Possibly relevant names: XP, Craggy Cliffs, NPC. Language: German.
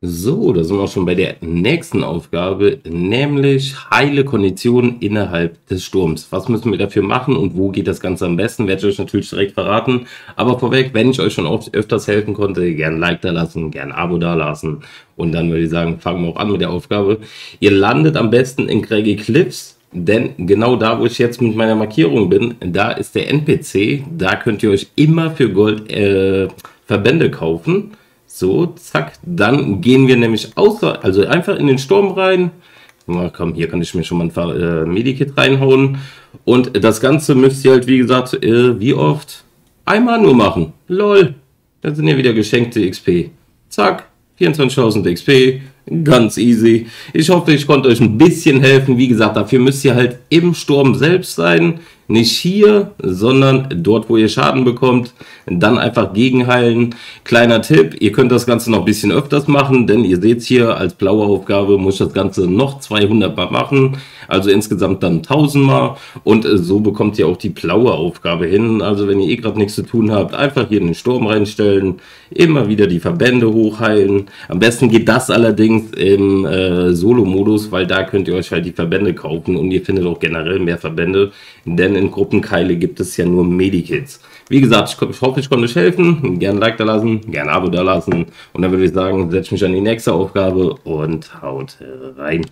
So, da sind wir auch schon bei der nächsten Aufgabe, nämlich heile Konditionen innerhalb des Sturms. Was müssen wir dafür machen und wo geht das Ganze am besten? Werde ich euch natürlich direkt verraten. Aber vorweg, wenn ich euch schon öfters helfen konnte, gerne ein Like da lassen, gerne ein Abo da lassen. Und dann würde ich sagen, fangen wir auch an mit der Aufgabe. Ihr landet am besten in Craggy Cliffs. Denn genau da, wo ich jetzt mit meiner Markierung bin, da ist der NPC. Da könnt ihr euch immer für Gold Verbände kaufen. So, zack. Dann gehen wir nämlich außer, also einfach in den Sturm rein. Na komm, hier kann ich mir schon mal ein Medikit reinhauen. Und das Ganze müsst ihr halt, wie gesagt, wie oft? Einmal nur machen. Lol. Dann sind ja wieder geschenkte XP. Zack. 24.000 XP. Ganz easy. Ich hoffe, ich konnte euch ein bisschen helfen. Wie gesagt, dafür müsst ihr halt im Sturm selbst sein. Nicht hier, sondern dort, wo ihr Schaden bekommt. Dann einfach gegenheilen. Kleiner Tipp, ihr könnt das Ganze noch ein bisschen öfters machen, denn ihr seht hier, als blaue Aufgabe muss ich das Ganze noch 200 Mal machen. Also insgesamt dann 1000 Mal. Und so bekommt ihr auch die blaue Aufgabe hin. Also wenn ihr gerade nichts zu tun habt, einfach hier in den Sturm reinstellen. Immer wieder die Verbände hochheilen. Am besten geht das allerdings im Solo-Modus, weil da könnt ihr euch halt die Verbände kaufen und ihr findet auch generell mehr Verbände, denn in Gruppenkeile gibt es ja nur Medikits. Wie gesagt, ich hoffe, ich konnte euch helfen. Gerne ein Like da lassen, gerne ein Abo da lassen und dann würde ich sagen, setze mich an die nächste Aufgabe und haut rein.